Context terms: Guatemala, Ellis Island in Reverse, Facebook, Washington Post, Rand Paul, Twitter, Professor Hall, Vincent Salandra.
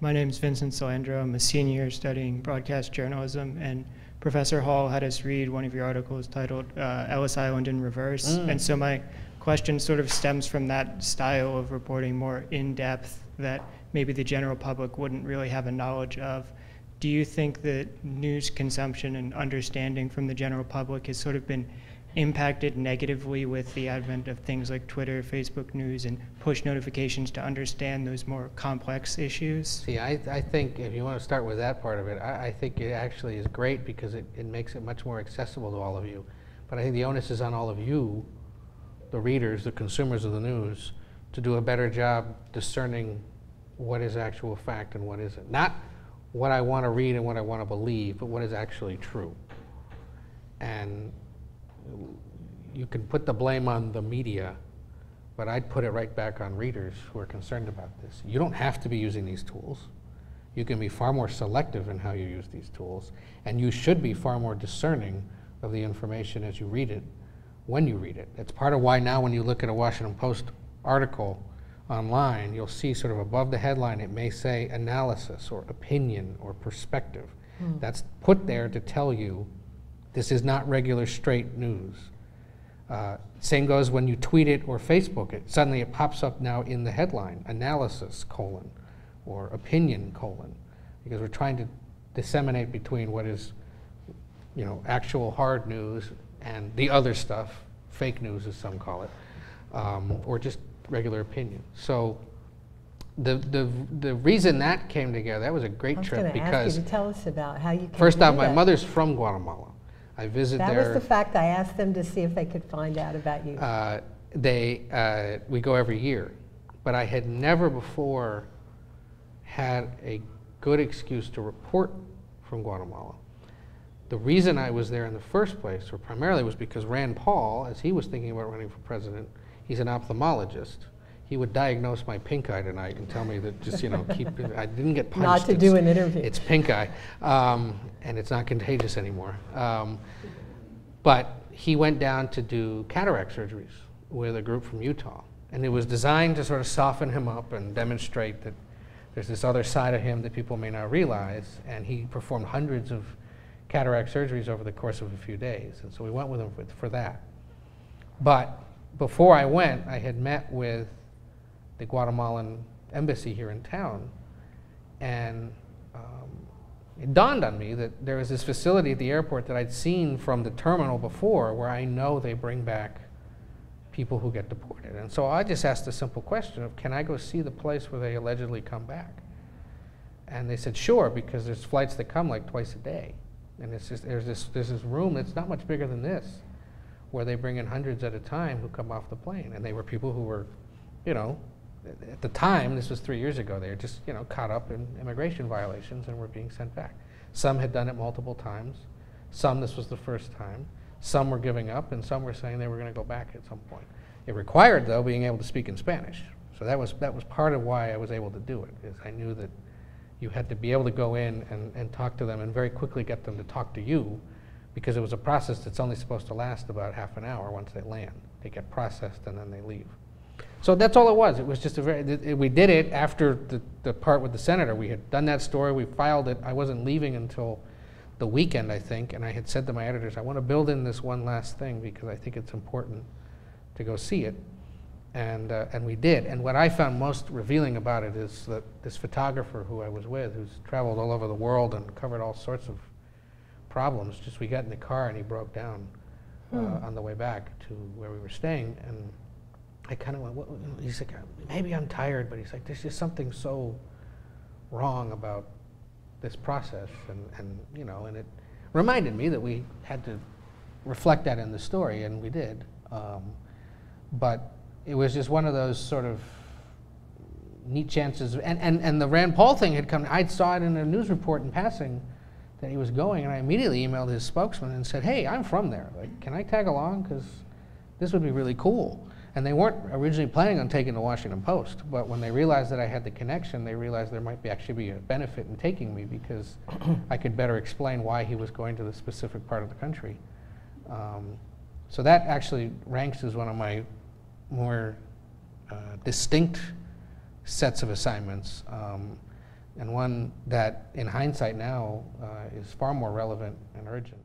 My name is Vincent Salandra. I'm a senior studying broadcast journalism, and Professor Hall had us read one of your articles titled Ellis Island in Reverse. And so my question sort of stems from that style of reporting, more in-depth, that maybe the general public wouldn't really have a knowledge of. Do you think that news consumption and understanding from the general public has sort of been impacted negatively with the advent of things like Twitter, Facebook News, and push notifications to understand those more complex issues? See, I think if you want to start with that part of it, I think it actually is great because it makes it much more accessible to all of you. But I think the onus is on all of you, the readers, the consumers of the news, to do a better job discerning what is actual fact and what isn't. Not what I want to read and what I want to believe, but what is actually true. And you can put the blame on the media, but I'd put it right back on readers who are concerned about this. You don't have to be using these tools. You can be far more selective in how you use these tools, and you should be far more discerning of the information as you read it, when you read it. That's part of why now when you look at a Washington Post article online, you'll see sort of above the headline it may say analysis or opinion or perspective. That's put there to tell you this is not regular straight news. Same goes when you tweet it or Facebook it. Suddenly it pops up now in the headline, analysis : or opinion : because we're trying to disseminate between what is, you know, actual hard news and the other stuff, fake news as some call it, or just regular opinion. So the reason that came together, that was a great trip because I was going to ask you to tell us about how you came first off, my mother's from Guatemala. I visit there. That was the fact I asked them to see if they could find out about you. We go every year, but I had never before had a good excuse to report from Guatemala. The reason I was there in the first place, or primarily, was because Rand Paul, as he was thinking about running for president, he's an ophthalmologist. He would diagnose my pink eye tonight and tell me that just, you know, keep it. I didn't get punched. Not to do an interview. It's pink eye, and it's not contagious anymore. But he went down to do cataract surgeries with a group from Utah, and it was designed to sort of soften him up and demonstrate that there's this other side of him that people may not realize, and he performed hundreds of cataract surgeries over the course of a few days, and so we went with him for that. But before I went, I had met with the Guatemalan embassy here in town, and it dawned on me that there was this facility at the airport that I'd seen from the terminal before where I know they bring back people who get deported. And so I just asked the simple question of, can I go see the place where they allegedly come back? And they said, sure, because there's flights that come like twice a day. And it's just, there's this room that's not much bigger than this, where they bring in hundreds at a time who come off the plane. And they were people who were, you know, at the time, this was 3 years ago, they were just, you know, caught up in immigration violations and were being sent back. Some had done it multiple times. Some, this was the first time. Some were giving up, and some were saying they were going to go back at some point. It required, though, being able to speak in Spanish. So that was part of why I was able to do it, is I knew that you had to be able to go in and talk to them and very quickly get them to talk to you, because it was a process that's only supposed to last about half an hour once they land. They get processed and then they leave. So that's all it was. It was just a we did it after the part with the senator. We had done that story, we filed it. I wasn't leaving until the weekend, I think, and I had said to my editors, I want to build in this one last thing because I think it's important to go see it. And we did. And what I found most revealing about it is that this photographer who I was with, who's traveled all over the world and covered all sorts of problems, just we got in the car and he broke down on the way back to where we were staying. And I kind of went, what? He's like, maybe I'm tired, but he's like, there's just something so wrong about this process. And you know, and it reminded me that we had to reflect that in the story, and we did. But it was just one of those sort of neat chances. And the Rand Paul thing had come. I saw it in a news report in passing that he was going, and I immediately emailed his spokesman and said, hey, I'm from there. Like, can I tag along? Because this would be really cool. And they weren't originally planning on taking the Washington Post, but when they realized that I had the connection, they realized there might actually be a benefit in taking me because I could better explain why he was going to the specific part of the country. So that actually ranks as one of my more distinct sets of assignments. and one that, in hindsight now, is far more relevant and urgent.